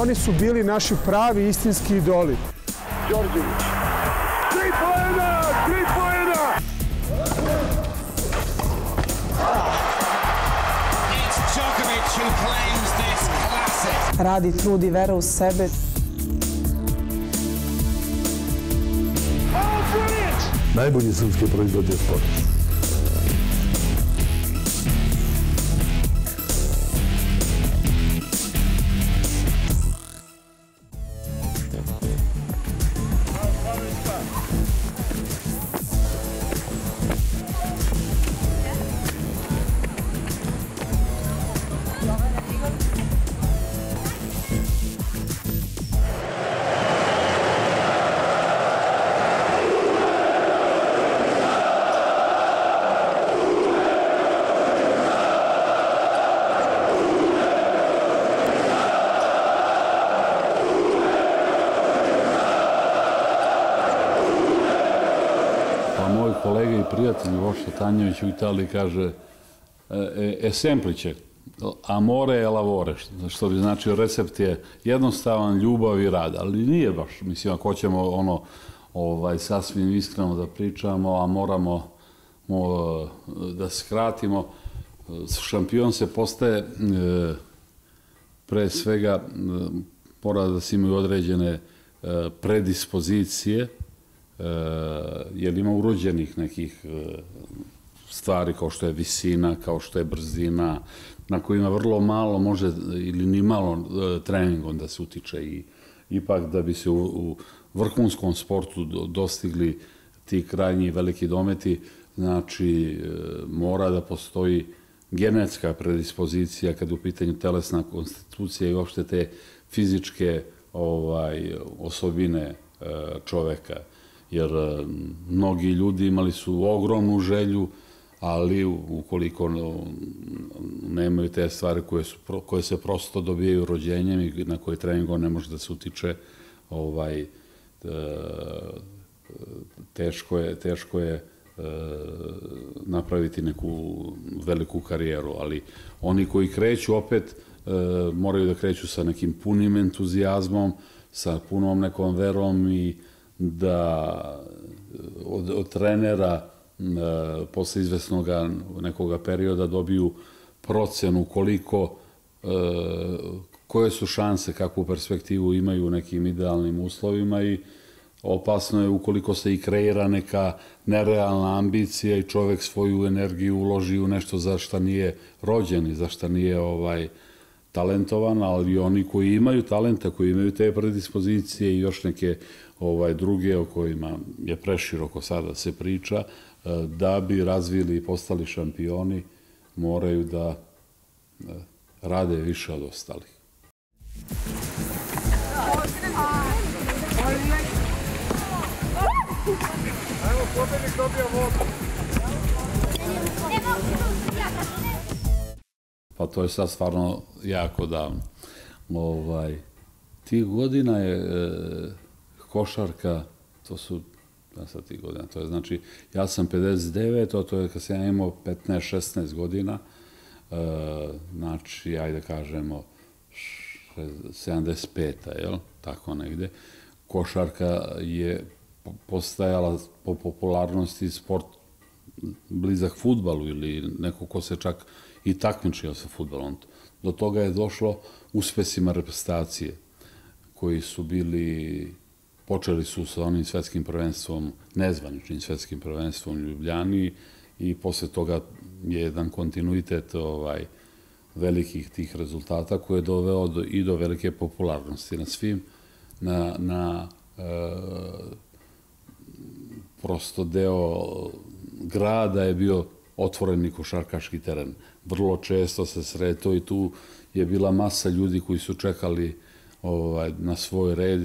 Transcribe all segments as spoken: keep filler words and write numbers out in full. Oni su bili naši pravi, istinski idoli. Đorđević. Tri poena! Tri poena! Radi, trudi, vera u sebe. Najbolji srpski proizvod je sport. Kolega i prijatelj Voša Tanjević u Italiji kaže e semplice, amore e lavore, što bi značio recept je jednostavan, ljubav i rad, ali nije baš, mislim, ako ćemo ono sasvim iskreno da pričamo, a moramo da skratimo, šampion se postaje pre svega, mora da se imaju određene predispozicije, jer ima urođenih nekih stvari kao što je visina, kao što je brzina, na kojima vrlo malo može ili ni malo treningom da se utiče i ipak da bi se u vrhunskom sportu dostigli ti krajnji veliki dometi, znači mora da postoji genetska predispozicija kad je u pitanju telesna konstitucija i uopšte te fizičke osobine čoveka. Jer mnogi ljudi imali su ogromnu želju, ali ukoliko nemaju te stvari koje se prosto dobijaju rođenjem i na koje treningom ne može da se utiče, teško je napraviti neku veliku karijeru. Ali oni koji kreću opet moraju da kreću sa nekim punim entuzijazmom, sa punom nekom verom i da od trenera posle izvesnog nekoga perioda dobiju procenu koliko, koje su šanse, kakvu perspektivu imaju u nekim idealnim uslovima i opasno je ukoliko se i kreira neka nerealna ambicija i čovek svoju energiju uloži u nešto za šta nije rođen i za šta nije talentovan, ali oni koji imaju talenta, koji imaju te predispozicije i još neke druge o kojima je preširoko sada se priča, da bi razvili i postali šampioni, moraju da rade više od ostalih. Evo, pobednik dobija vodu. Pa to je sad stvarno jako davno. Tih godina je košarka, to su, da sad tih godina, to je znači, ja sam pedeset devet, a to je kad sam imao petnaest šesnaest godina, znači, ajde kažemo, sedamdeset peta, jel, tako negde. Košarka je postajala po popularnosti sport blizak fudbalu ili neko ko se čak i takmičio sa fudbalom. Do toga je došlo uspesima reprezentacije koji su bili, počeli su sa onim svetskim prvenstvom, nezvaničnim svetskim prvenstvom u Ljubljani i posle toga je jedan kontinuitet velikih tih rezultata koji je doveo i do velike popularnosti na svim, na prosto deo grada je bio otvoreni košarkaški teren. Vrlo često se sretao i tu je bila masa ljudi koji su čekali na svoj red.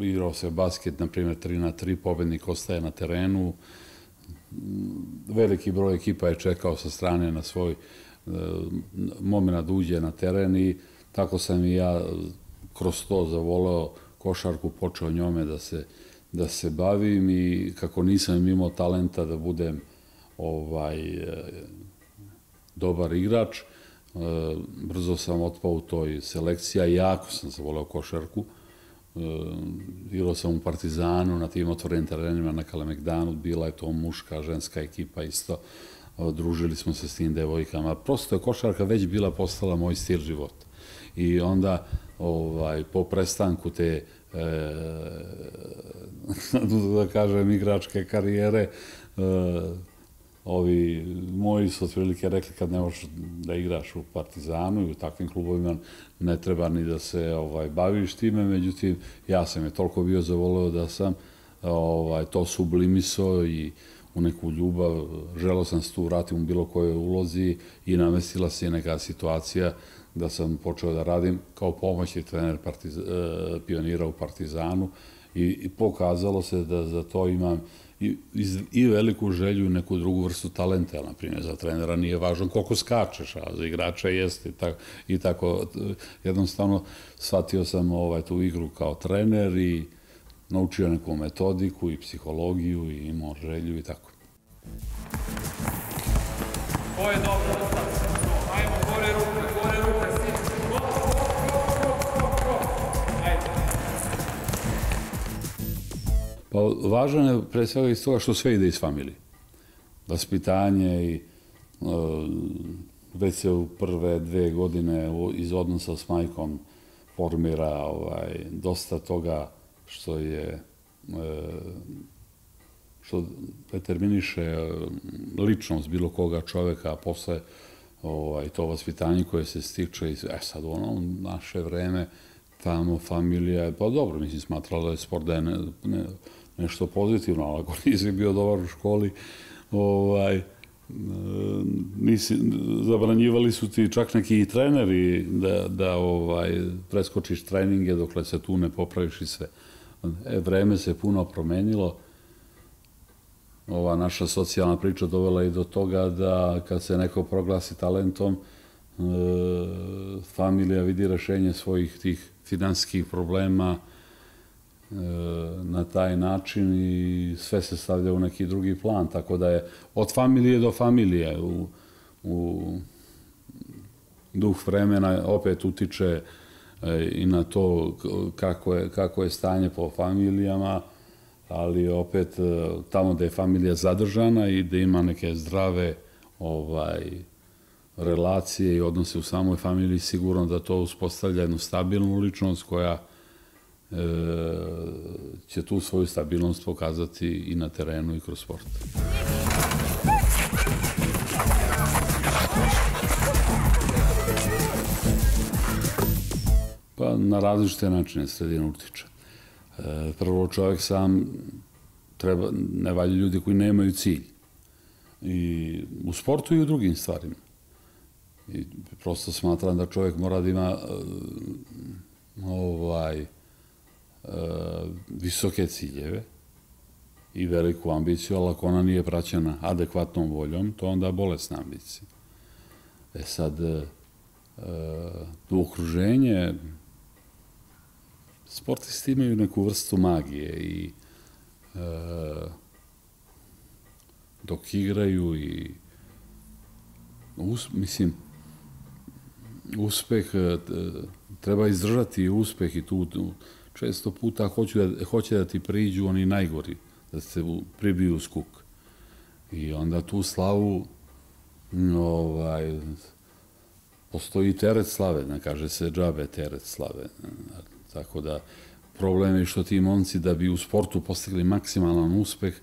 Igrao se basket, na primjer, tri na tri, pobednik ostaje na terenu. Veliki broj ekipa je čekao sa strane na svoj momenat da uđe na teren i tako sam i ja kroz to zavoleo košarku, počeo njome da se, da se bavim i kako nisam imao talenta da budem dobar igrač, brzo sam otpao u toj selekciji, jako sam se voleo košarku. Igrao sam u Partizanu, na tim otvorenim terenima na Kalemegdanu, bila je to muška, ženska ekipa isto. Družili smo se s tim devojkama. Prosto je košarka već bila postala moj stil života. I onda po prestanku te, da kažem, igračke karijere, ovi moji su otprilike rekli kad ne možeš da igraš u Partizanu i u takvim klubovima ne treba ni da se baviš time, međutim ja sam je toliko bio zavoleo da sam to sublimisao i u neku ljubav, želao sam se tu vratiti u bilo kojoj ulozi i namestila se neka situacija da sam počeo da radim kao pomoćni trener pionira u Partizanu i pokazalo se da za to imam i veliku želju i neku drugu vrstu talenta. Na primjer, za trenera nije važno koliko skačeš, a za igrača jeste i tako. Jednostavno, shvatio sam tu igru kao trener i naučio neku metodiku i psihologiju i imao želju i tako. Ovo je dobro, ajmo gore ruke, gore ruke, svi. Go, go, go, go, go, ajde. Pa važan je pre svega iz toga što sve ide iz familije. Vaspitanje i već se u prve dve godine iz odnosa s majkom formira dosta toga što je, što determiniše ličnost bilo koga čoveka, a posle to vaspitanje koje se stiče, e sad ono, naše vreme, tamo familija je, pa dobro, mislim, smatrala da je sport da je nešto pozitivno, ali ako nisi bio dobar u školi, zabranjivali su ti čak neki i treneri da preskočiš treninge dokle se tu ne popraviš i sve. Vreme se puno promenilo. Ova naša socijalna priča dovela i do toga da kad se neko proglasi talentom, familija vidi rešenje svojih tih finansijskih problema na taj način i sve se stavlja u neki drugi plan. Tako da je od familije do familije u duh vremena opet utiče i na to kako je stanje po familijama, ali opet tamo da je familija zadržana i da ima neke zdrave relacije i odnose u samoj familiji, sigurno da to uspostavlja jednu stabilnu ličnost koja će tu svoju stabilnost pokazati i na terenu i kroz sport. Pa na različite načine sredina utiče. Prvo, čovjek sam treba, ne valja ljudi koji nemaju cilj. I u sportu i u drugim stvarima. I prosto smatram da čovjek mora da ima ovaj, visoke ciljeve i veliku ambiciju, ali ako ona nije praćena adekvatnom voljom, to onda je bolesna ambicija. E sad, u okruženje sportisti imaju neku vrstu magije i dok igraju i mislim uspeh treba izdržati uspeh i tu često puta hoće da ti priđu oni najgori, da se pribiju u skuk. I onda tu slavu postoji teret slave, ne kaže se džabe teret slave. Tako da problem je što ti momci da bi u sportu postigli maksimalan uspeh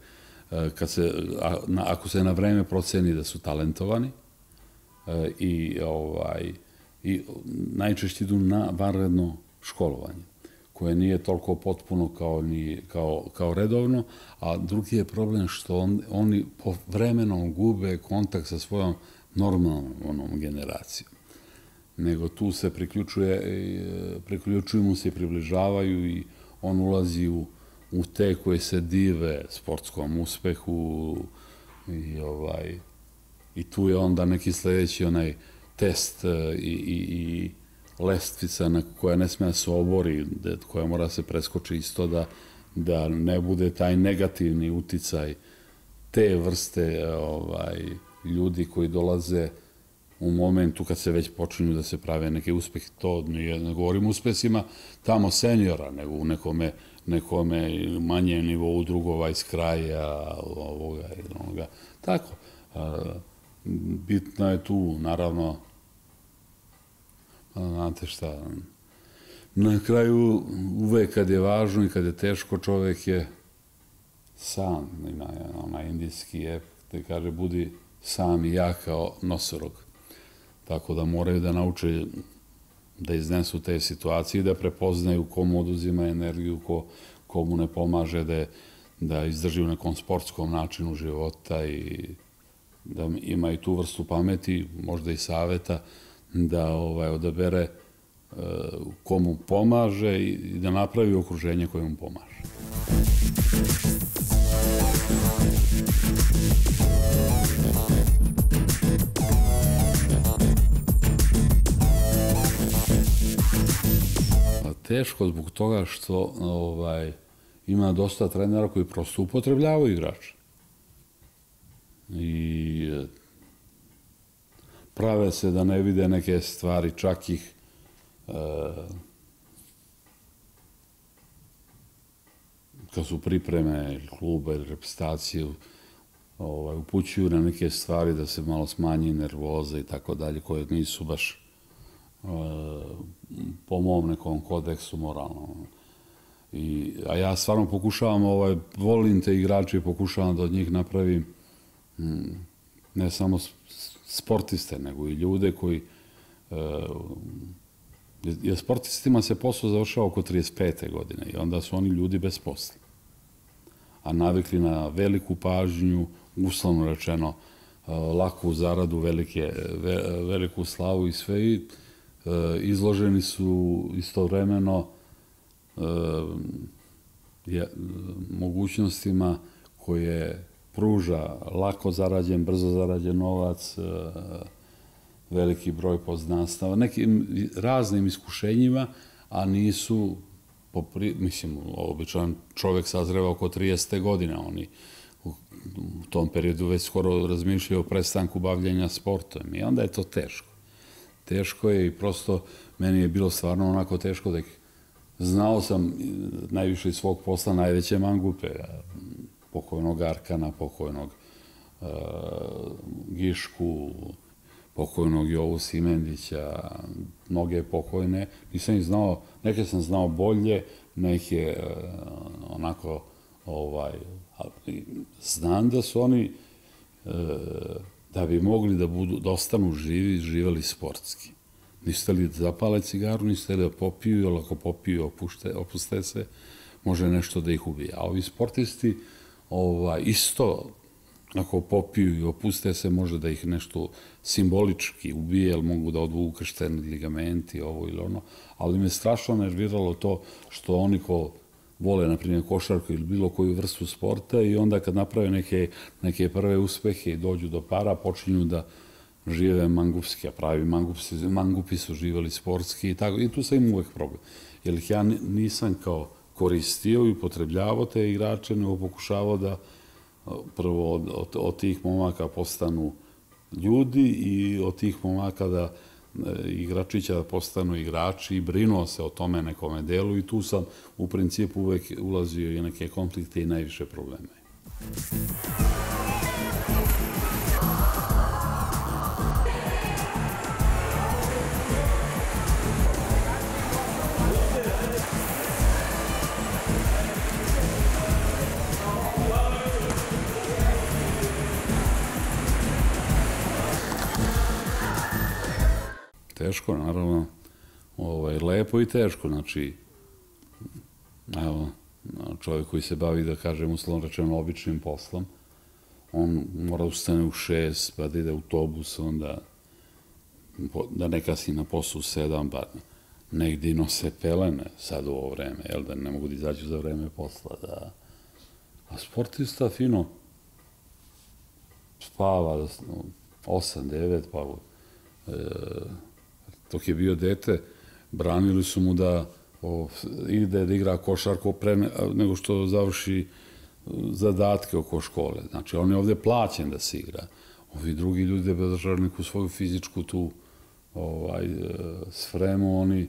ako se na vreme proceni da su talentovani i najčešće idu na vanredno školovanje koje nije toliko potpuno kao redovno, a drugi je problem što oni vremenom gube kontakt sa svojom normalnom generacijom. Nego tu se priključuju mu se i približavaju i on ulazi u te koje se dive sportskom uspehu i tu je onda neki sljedeći onaj test i lestvica koja ne sme da se obori, koja mora se preskoči isto da ne bude taj negativni uticaj te vrste ljudi koji dolaze u momentu kad se već počinju da se prave neke uspeh, to ne govorim o uspesima tamo seniora, nego u nekome nekome manje nivou drugova iz kraja, ovoga i onoga. Tako. Bitno je tu, naravno, znate šta, na kraju uvek kad je važno i kad je teško, čovek je sam, ima onaj indijski ep, te kaže budi sam i ja kao nosorog. Tako da moraju da nauče da iznesu te situacije i da prepoznaju komu oduzima energiju, komu ne pomaže, da izdrži u nekom sportskom načinu života i da ima i tu vrstu pameti, možda i saveta, da odabere komu pomaže i da napravi okruženje koje mu pomaže. Teško zbog toga što ima dosta trenera koji prosto upotrebljavaju igrače. I prave se da ne vide neke stvari, čak ih kad su pripreme kluba ili reprezentacije upućuju na neke stvari da se malo smanji nervoza i tako dalje, koje nisu baš po mom nekom kodeksu moralnom. A ja stvarno pokušavam, volim te igrače i pokušavam da od njih napravim ne samo sportiste, nego i ljude koji... Jer sportistima se posao završava oko trideset pete godine i onda su oni ljudi bez posla. A navikli na veliku pažnju, uslovno rečeno, laku zaradu, veliku slavu i sve i izloženi su istovremeno mogućnostima koje pruža lako zarađen, brzo zarađen novac, veliki broj poznanstava, nekim raznim iskušenjima, a nisu, mislim, običan čovek sazreva oko tridesete godine, oni u tom periodu već skoro razmišljaju o prestanku bavljenja sportom i onda je to teško. Teško je i prosto meni je bilo stvarno onako teško da znao sam najviše iz svog posla najveće mangupe, pokojnog Arkana, pokojnog Gišku, pokojnog Jovu Simendića, mnoge pokojne. Nisam ih znao, neke sam znao bolje, neke onako, znam da su oni, da bi mogli da ostanu živi, živeli sportski. Niste li da zapale cigaru, niste li da popiju, jer ako popiju, opuste se, može nešto da ih ubije. A ovi sportisti isto, ako popiju i opuste se, može da ih nešto simbolički ubije, jer mogu da odvuku kršteni ligamenti, ovo ili ono. Ali me strašno nerviralo to što oni ko vole, na primjer, košarku ili bilo koju vrstu sporta i onda kad naprave neke prve uspehe i dođu do para, počinju da žive mangupski, a pravi mangupi su živjeli sportski i tako. I tu sam im uvek problem. Jer ja nisam kao koristio i upotrebljavao te igrače, nego pokušavao da prvo od tih momaka postanu ljudi i od tih momaka da igračića da postanu igrači i brinuo se o tome nekome delu i tu sam u principu uvek ulazio i neke konflikte i najviše probleme. Teško, naravno, lepo i teško, znači, evo, čovjek koji se bavi, da kažem, uslovno rečeno, običnim poslom, on mora ustane u šest, pa da ide autobus, onda, da neka si na poslu sedam, pa negdje nose pelene sad u ovo vreme, jel da ne mogu da izađu za vreme posla, da, a sportista fino spava osam, devet, pa dok je bio dete, branili su mu da ide da igra košarku pre nego što završi zadatke oko škole. Znači, on je ovdje plaćen da se igra. ovi drugi ljudi, bez obzira neku svoju fizičku tu spremu, oni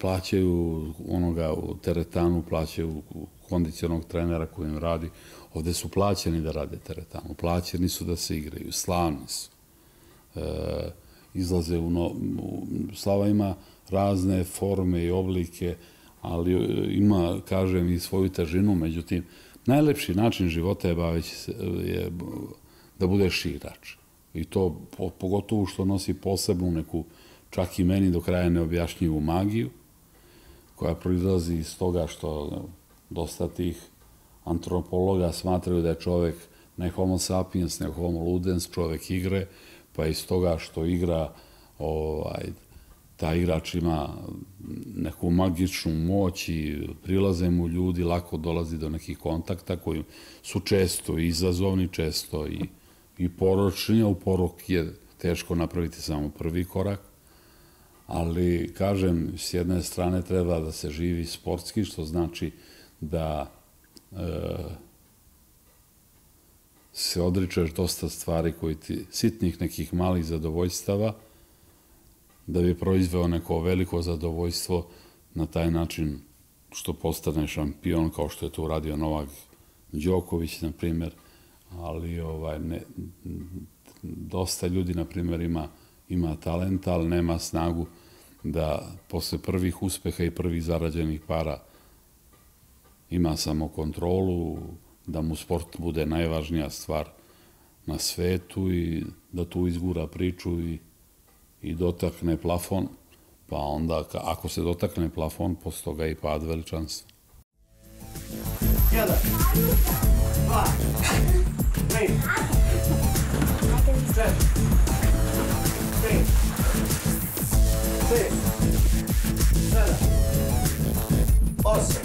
plaćaju onoga u teretanu, plaćaju kondicionog trenera koji im radi. Ovde su plaćeni da rade teretanu, plaćeni su da se igraju, slavni su. Izlaze u... Slava ima razne forme i oblike, ali ima, kažem, i svoju težinu. Međutim, najlepši način života je baveći se da budeš igrač. I to pogotovo što nosi posebnu neku, čak i meni do kraja neobjašnjivu magiju, koja proizlazi iz toga što dosta tih antropologa smatraju da je čovek ne homo sapiens, ne homo ludens, čovek igre, pa iz toga što igra, ta igrač ima neku magičnu moć i prilaze mu ljudi, lako dolazi do nekih kontakta koji su često i izazovni, često i poročni, a u porok je teško napraviti samo prvi korak. Ali, kažem, s jedne strane treba da se živi sportski, što znači da se odričeš dosta stvari koji ti, sitnih nekih malih zadovoljstava, da bi proizveo neko veliko zadovoljstvo na taj način što postane šampion, kao što je to uradio Novak Đoković, na primer, ali dosta ljudi, na primer, ima ima talenta, ali nema snagu da posle prvih uspeha i prvih zarađenih para ima samo kontrolu, da mu sport bude najvažnija stvar na svetu i da tu izgura priču i dotakne plafon, pa onda ako se dotakne plafon, posle toga i pad veličanstva. Jedan, dva, tri, četiri. Six, seven, osam,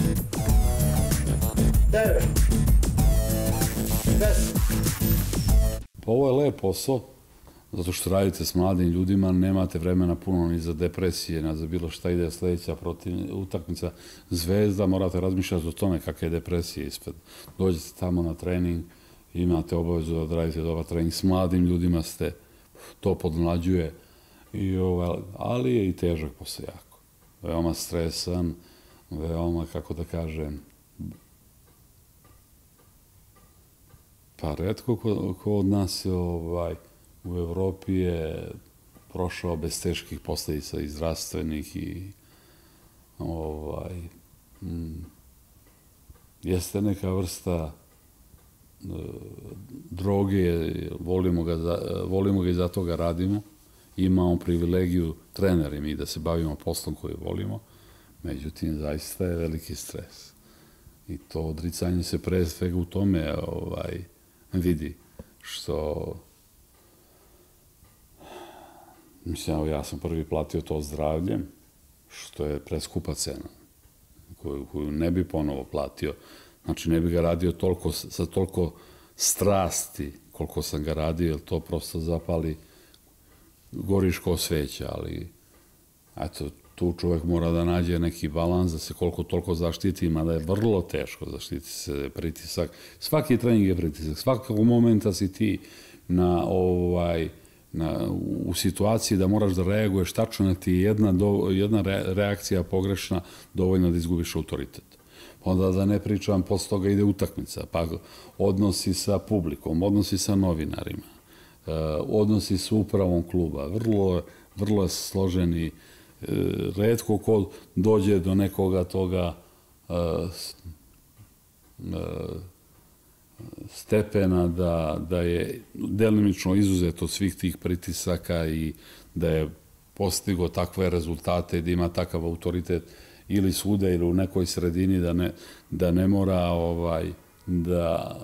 devet, deset. Ovo je lep posao, zato što radite s mladim ljudima, nemate vremena puno ni za depresije, ni za bilo šta, ide sledeća utakmica Zvezda, morate razmišljati o tome kakve je depresije ispred. Dođete tamo na trening, imate obavezu da radite dobar trening, s mladim ljudima ste, to podmlađuje, ali je i težak posao jako. Veoma stresan, veoma, kako da kažem, pa retko ko od nas u Evropi je prošao bez teških posledica i zdravstvenih i jeste neka vrsta droge, volimo ga i zato ga radimo. Imamo privilegiju treneri mi da se bavimo poslom koju volimo, međutim, zaista je veliki stres. I to odricanje se pre svega u tome vidi, što... Mislim, ja sam prvi platio to zdravljem, što je preskupa cena, koju ne bi ponovo platio. Znači, ne bi ga radio sa toliko strasti koliko sam ga radio, jer to prosto zapali goriš ko sveća, ali eto, tu čovek mora da nađe neki balans, da se koliko toliko zaštiti, ima da je vrlo teško zaštiti se pritisak. Svaki trening je pritisak, svakog momenta si ti na ovaj, u situaciji da moraš da reaguješ tačno, da ti je jedna reakcija pogrešna dovoljno da izgubiš autoritet. Onda da ne pričam, posle toga ide utakmica, pa odnosi sa publikom, odnosi sa novinarima, odnosi sa upravom kluba. Vrlo je složeni, retko ko dođe do nekoga toga stepena da je delimično izuzet od svih tih pritisaka i da je postigao takve rezultate i da ima takav autoritet ili svuda ili u nekoj sredini da ne mora da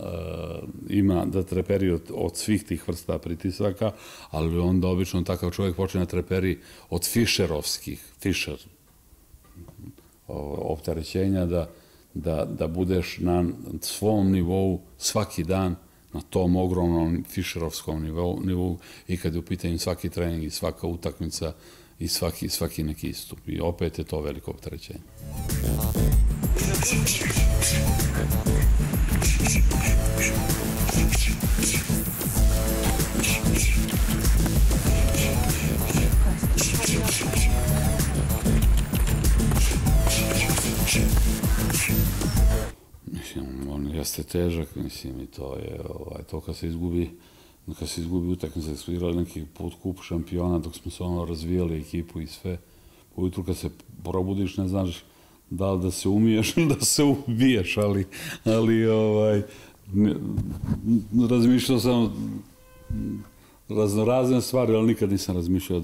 ima, da treperi od svih tih vrsta pritisaka, ali onda obično takav čovjek počne da treperi od fišerovskih, fišer opterećenja, da budeš na svom nivou svaki dan, na tom ogromnom fišerovskom nivou i kad je u pitanju svaki trening i svaka utakmica i svaki neki istup. I opet je to veliko opterećenje. Jeste težak, mislim, i to je to kad se izgubi, kad se izgubi utakmica, smo igrali neki potkup šampiona dok smo se ono razvijali ekipu i sve. Ujutru kad se probudiš ne znaš da li da se umiješ ili da se ubiješ, ali razmišljao sam raznorazne stvari, ali nikad nisam razmišljao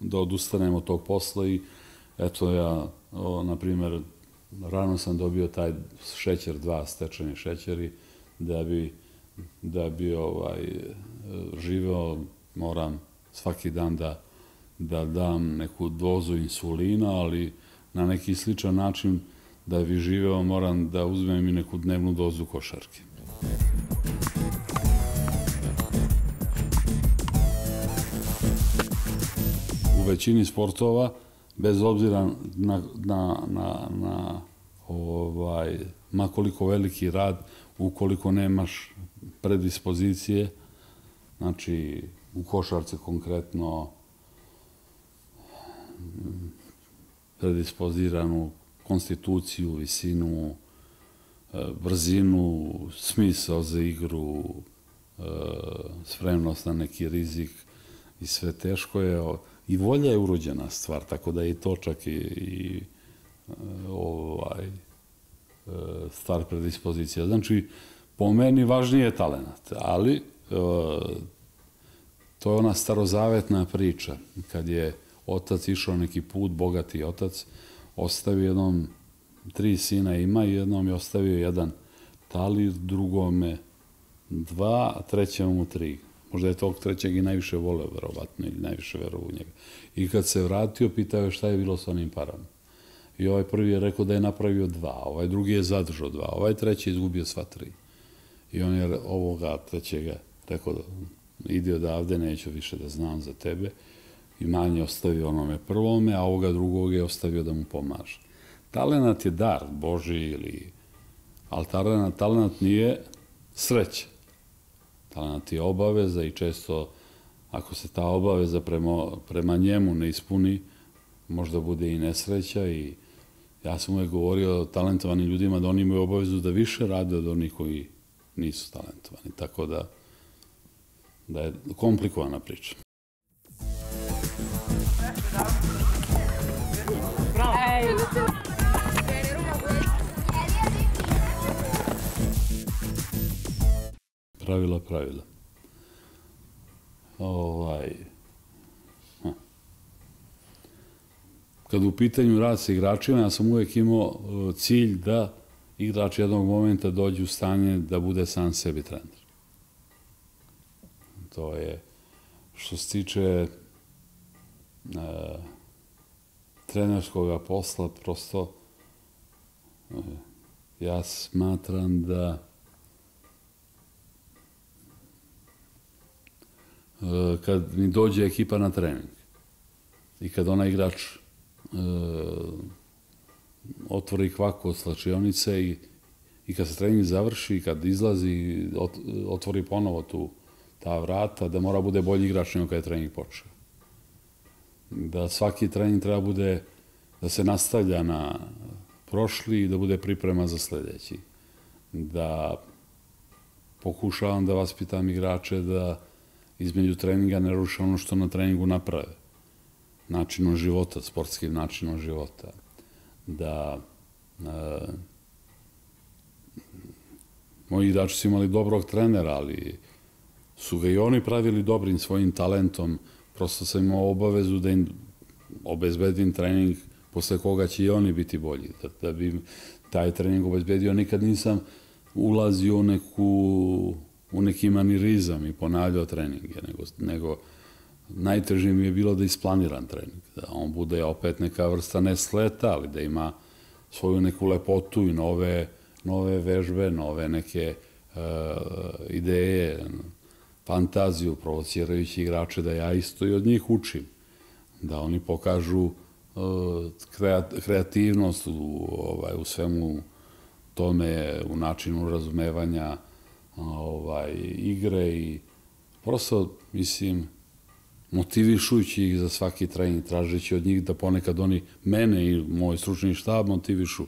da odustanem od tog posla i eto ja, na primjer, rano sam dobio taj šećer, dva stečeni šećeri, da bi živeo moram svaki dan da da dam neku dozu insulina, ali na neki sličan način da bi živeo moram da uzmem i neku dnevnu dozu košarke. U većini sportova, bez obzira na makoliko veliki rad, ukoliko nemaš predispozicije, znači u košarci konkretno predispoziranu konstituciju, visinu, brzinu, smisao za igru, spremnost na neki rizik i sve teško je. I volja je urođena stvar, tako da je to čak i stvar predispozicija. Znači, po meni važniji je talenat, ali to je ona starozavetna priča kad je otac išao neki put, bogati otac, ostavio jednom, tri sina ima i jednom je ostavio jedan talir, drugome dva, a trećemu mu tri. Možda je tog trećeg i najviše voleo, verovatno, ili najviše verovao u njega. I kad se vratio, pitao je šta je bilo s onim parama. I ovaj prvi je rekao da je napravio dva, ovaj drugi je zadržao dva, ovaj treći je izgubio sva tri. I on je ovoga trećega rekao da ide odavde, neću više da znam za tebe. I manje ostavio onome prvome, a ovoga drugog je ostavio da mu pomaže. Talenat je dar Božji, ali talenat nije sreća. Talenat je obaveza i često ako se ta obaveza prema njemu ne ispuni, možda bude i nesreća. Ja sam uvijek govorio talentovanim ljudima da oni imaju obavezu da više rade od onih koji nisu talentovani. Tako da je komplikovana priča. Pravila, pravila. Kad u pitanju rad sa igračima, ja sam uvijek imao cilj da igrač jednog momenta dođe u stanje da bude sam sebi trener. To je što se tiče trenerskog posla, prosto ja smatram da kad mi dođe ekipa na trening i kad onaj igrač otvori kvaku od slačionice i kad se trening završi i kad izlazi otvori ponovo tu ta vrata, da mora bude bolji igrač nego kad je trening počeo. Da svaki trening treba bude, da se nastavlja na prošli i da bude priprema za sljedeći. Da pokušavam da vaspitam igrače da između treninga ne ruše ono što na treningu naprave. Načinom života, sportskim načinom života. Da moji igrači su imali dobrog trenera, ali su ga i oni pravili dobrim svojim talentom. Prosto sam imao obavezu da im obezbedim trening posle koga će i oni biti bolji. Da bi taj trening obezbedio, nikad nisam ulazio u neki manirizam i ponavljao treninge, nego najteže mi je bilo da isplaniram trening. Da on bude opet neka vrsta ne sleta, ali da ima svoju neku lepotu i nove vežbe, nove neke ideje, fantaziju, provocirajući igrače da ja isto i od njih učim. Da oni pokažu kreativnost u svemu tome, u načinu razumevanja igre i prosto, mislim, motivišujući ih za svaki trening, tražeći od njih da ponekad oni mene i moj stručni štab motivišu,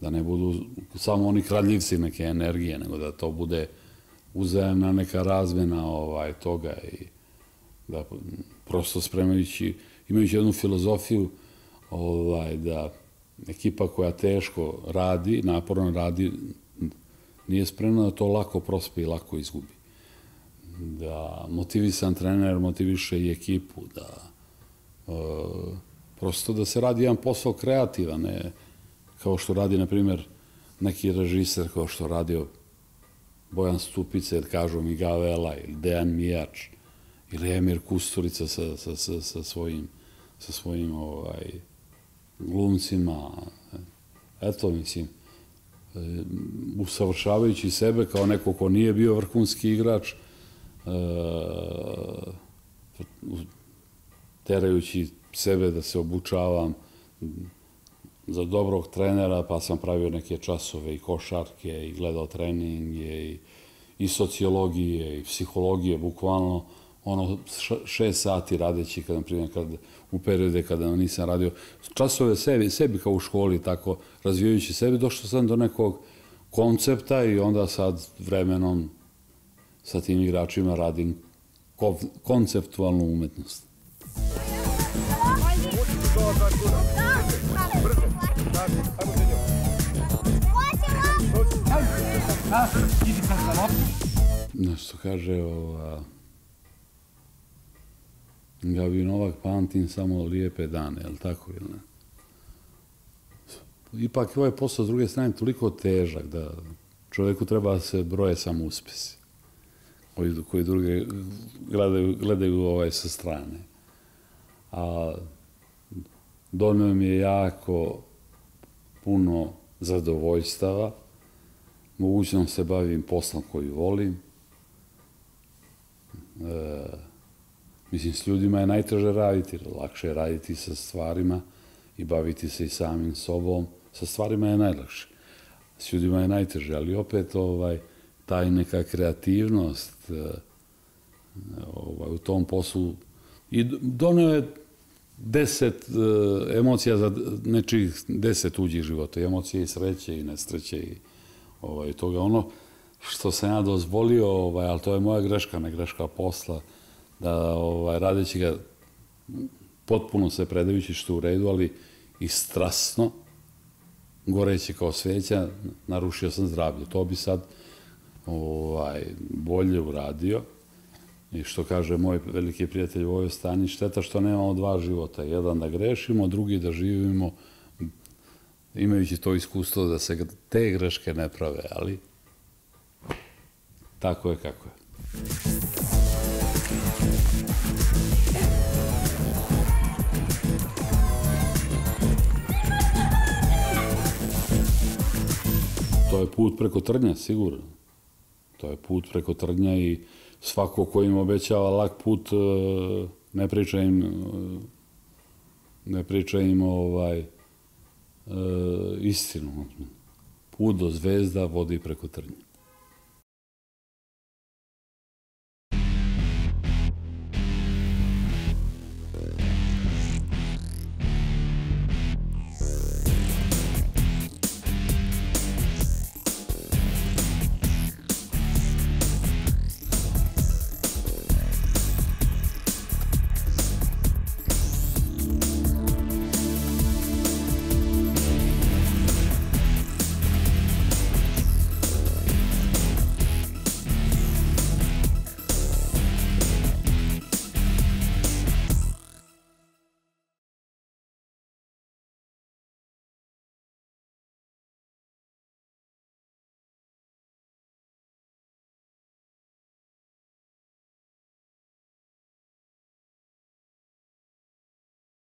da ne budu samo oni kradljivci neke energije, nego da to bude uzajemna neka razmena toga i da prosto spremajući, imajući jednu filozofiju da ekipa koja teško radi, naporno radi, nije spremna da to lako prospe i lako izgubi. Da motivisan trener motiviše i ekipu, da prosto da se radi jedan posao kreativan, kao što radi, na primjer, neki režiser, kao što radio Bojan Stupica, ili kažu mi Gavela, ili Dejan Mijač, ili Emir Kusturica sa svojim glumcima. Eto, mislim, usavršavajući sebe kao neko ko nije bio vrhunski igrač, terajući sebe da se obučavam za dobrog trenera, pa sam pravio neke časove i košarke i gledao treninge i sociologije i psihologije, bukvalno ono šest sati radeći, na primjer, u periode kada nisam radio časove sebi kao u školi, tako razvijajući sebe, došao sam do nekog koncepta i onda sad vremenom sa tim igračima radim konceptualnu umetnost. Nešto kaže, ja bi Novak pamtim samo lijepe dane, je li tako ili ne? Ipak je ovaj posao s druge strane toliko težak da čovjeku treba da se broje samo uspjesi koji druge gledaju sa strane. A donio mi je jako puno zadovoljstava, mogućnost se bavim poslom koju volim. Mislim, s ljudima je najteže raditi, lakše je raditi sa stvarima i baviti se i samim sobom. Sa stvarima je najlakše, s ljudima je najteže, ali opet ta i neka kreativnost u tom poslu. I doneo je deset emocija za nečih deset tuđih života. Emocije i sreće i nesreće i toga. Ono što sam ja dozvolio, ali to je moja greška, ne greška posla, da radeći ga potpuno se predajući što u redu, ali i strasno, goreći kao sveća, narušio sam zdravlje. To bi sad bolje uradio. I što kaže moj veliki prijatelj Jovo Simendić, šteta što nemamo dva života. Jedan da grešimo, drugi da živimo imajući to iskustvo da se te greške ne prave, ali tako je kako je. To je put preko Trnja, sigurno. To je put preko Trnja i svako ko im obećava lak put, ne priča im, ne priča im ovaj, istinu. Put do zvezda vodi preko Trnja.